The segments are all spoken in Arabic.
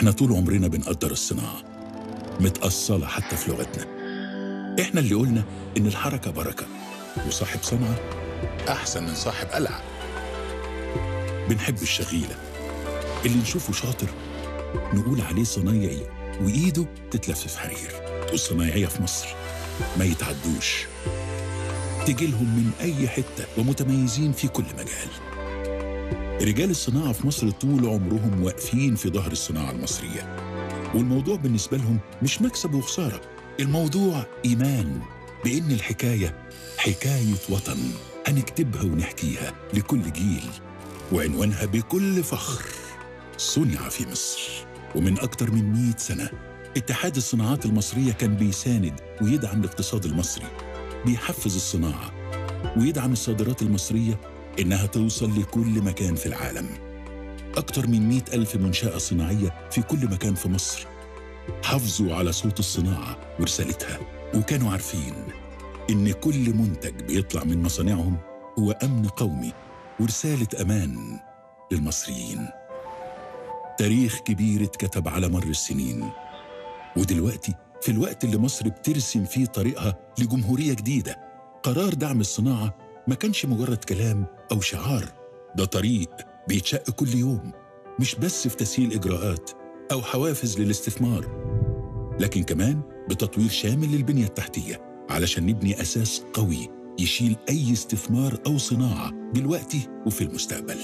احنا طول عمرنا بنقدر الصناعة متأصلة حتى في لغتنا. احنا اللي قلنا ان الحركة بركة، وصاحب صنعة احسن من صاحب قلعة. بنحب الشغيلة، اللي نشوفه شاطر نقول عليه صنايعي وايده تتلفف حرير. والصنايعية في مصر ما يتعدوش، تجيلهم من اي حتة ومتميزين في كل مجال. رجال الصناعة في مصر طول عمرهم واقفين في ظهر الصناعة المصرية، والموضوع بالنسبة لهم مش مكسب وخسارة، الموضوع إيمان بإن الحكاية حكاية وطن هنكتبها ونحكيها لكل جيل، وعنوانها بكل فخر صنع في مصر. ومن أكتر من 100 سنة اتحاد الصناعات المصرية كان بيساند ويدعم الاقتصاد المصري، بيحفز الصناعة ويدعم الصادرات المصرية إنها توصل لكل مكان في العالم. أكتر من 100,000 منشأة صناعية في كل مكان في مصر حافظوا على صوت الصناعة ورسالتها، وكانوا عارفين إن كل منتج بيطلع من مصانعهم هو أمن قومي ورسالة أمان للمصريين. تاريخ كبير اتكتب على مر السنين، ودلوقتي في الوقت اللي مصر بترسم فيه طريقها لجمهورية جديدة، قرار دعم الصناعة ما كانش مجرد كلام أو شعار، ده طريق بيتشق كل يوم، مش بس في تسهيل إجراءات أو حوافز للاستثمار، لكن كمان بتطوير شامل للبنية التحتية علشان نبني أساس قوي يشيل أي استثمار أو صناعة دلوقتي وفي المستقبل.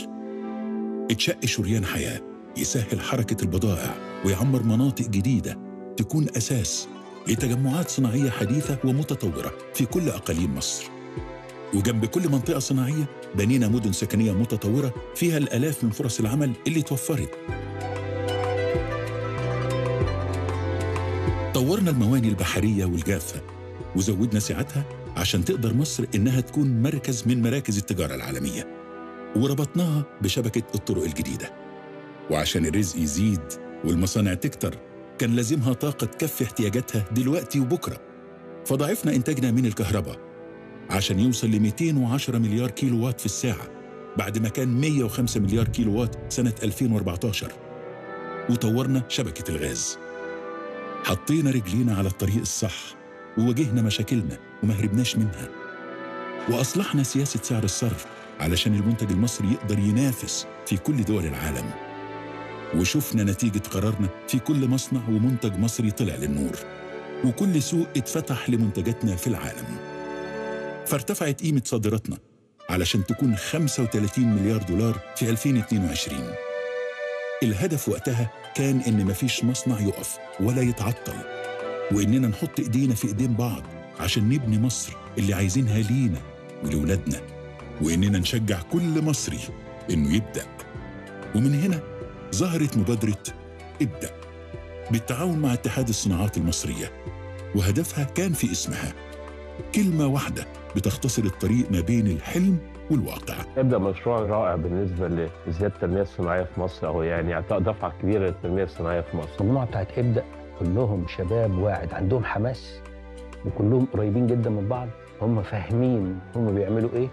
اتشق شريان حياة يسهل حركة البضائع ويعمر مناطق جديدة تكون أساس لتجمعات صناعية حديثة ومتطورة في كل أقاليم مصر. وجنب كل منطقة صناعية بنينا مدن سكنية متطورة فيها الآلاف من فرص العمل اللي توفرت. طورنا المواني البحرية والجافة وزودنا سعتها عشان تقدر مصر إنها تكون مركز من مراكز التجارة العالمية، وربطناها بشبكة الطرق الجديدة. وعشان الرزق يزيد والمصانع تكتر كان لازمها طاقة تكفي احتياجاتها دلوقتي وبكرة، فضعفنا إنتاجنا من الكهرباء عشان يوصل ل 210 مليار كيلو وات في الساعة بعد ما كان 105 مليار كيلو وات سنة 2014. وطورنا شبكة الغاز، حطينا رجلينا على الطريق الصح وواجهنا مشاكلنا ومهربناش منها، وأصلحنا سياسة سعر الصرف علشان المنتج المصري يقدر ينافس في كل دول العالم. وشفنا نتيجة قرارنا في كل مصنع ومنتج مصري طلع للنور، وكل سوق اتفتح لمنتجاتنا في العالم، فارتفعت قيمة صادراتنا علشان تكون 35 مليار دولار في 2022. الهدف وقتها كان إن مفيش مصنع يقف ولا يتعطل، وإننا نحط إيدينا في إيدين بعض عشان نبني مصر اللي عايزينها لينا ولولادنا، وإننا نشجع كل مصري إنه يبدأ. ومن هنا ظهرت مبادرة ابدأ بالتعاون مع اتحاد الصناعات المصرية، وهدفها كان في اسمها كلمة واحدة بتختصر الطريق ما بين الحلم والواقع. ابدأ مشروع رائع بالنسبة لزيادة التنمية الصناعية في مصر، أو يعني إعطاء دفعة كبيرة للتنمية الصناعية في مصر. المجموعة بتاعت ابدأ كلهم شباب واعد، عندهم حماس وكلهم قريبين جدا من بعض، هم فاهمين هم بيعملوا إيه،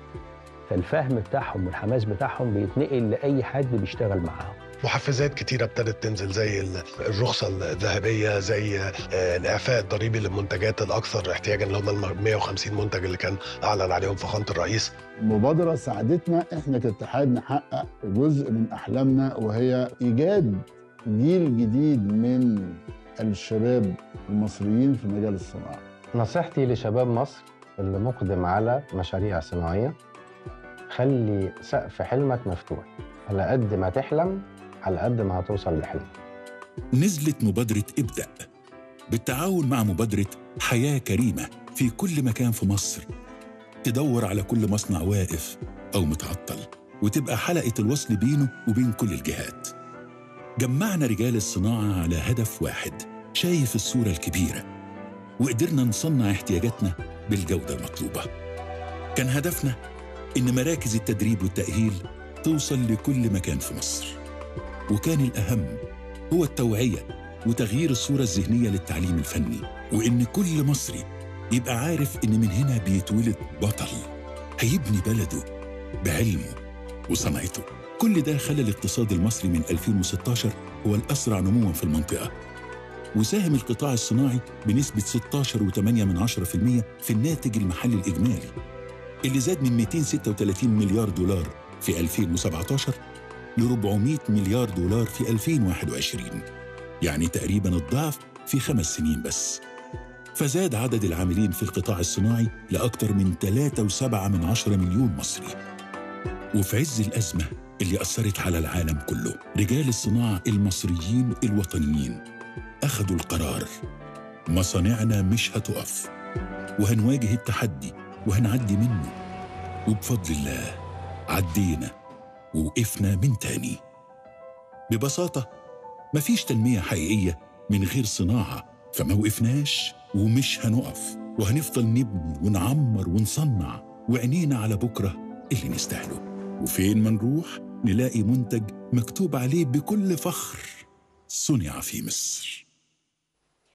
فالفهم بتاعهم والحماس بتاعهم بيتنقل لأي حد بيشتغل معاهم. محفزات كتيرة ابتدت تنزل زي الرخصة الذهبية، زي الإعفاء الضريبي للمنتجات الأكثر احتياجاً اللي هم ال 150 منتج اللي كان أعلن عليهم فخامة الرئيس. المبادرة ساعدتنا إحنا كاتحاد نحقق جزء من أحلامنا، وهي إيجاد جيل جديد من الشباب المصريين في مجال الصناعة. نصيحتي لشباب مصر اللي مقدم على مشاريع صناعية، خلي سقف حلمك مفتوح، على قد ما تحلم على قد ما هتوصل لحلمك. نزلت مبادرة ابدأ بالتعاون مع مبادرة حياة كريمة في كل مكان في مصر، تدور على كل مصنع واقف أو متعطل وتبقى حلقة الوصل بينه وبين كل الجهات. جمعنا رجال الصناعة على هدف واحد شايف الصورة الكبيرة، وقدرنا نصنع احتياجاتنا بالجودة المطلوبة. كان هدفنا إن مراكز التدريب والتأهيل توصل لكل مكان في مصر، وكان الأهم هو التوعية وتغيير الصورة الذهنية للتعليم الفني، وإن كل مصري يبقى عارف إن من هنا بيتولد بطل هيبني بلده بعلمه وصنعته. كل ده خلى الاقتصاد المصري من 2016 هو الأسرع نمواً في المنطقة. وساهم القطاع الصناعي بنسبة 16.8% في الناتج المحلي الإجمالي اللي زاد من 236 مليار دولار في 2017 ل 400 مليار دولار في 2021، يعني تقريباً الضعف في 5 سنين بس. فزاد عدد العاملين في القطاع الصناعي لأكثر من 3.7 مليون مصري. وفي عز الأزمة اللي أثرت على العالم كله، رجال الصناعة المصريين الوطنيين أخذوا القرار: مصانعنا مش هتقف، وهنواجه التحدي وهنعدي منه. وبفضل الله عدينا ووقفنا من تاني. ببساطة مفيش تنمية حقيقية من غير صناعة، فما وقفناش ومش هنقف، وهنفضل نبني ونعمر ونصنع، وعنينا على بكرة اللي نستاهله. وفين ما نروح نلاقي منتج مكتوب عليه بكل فخر: صنع في مصر.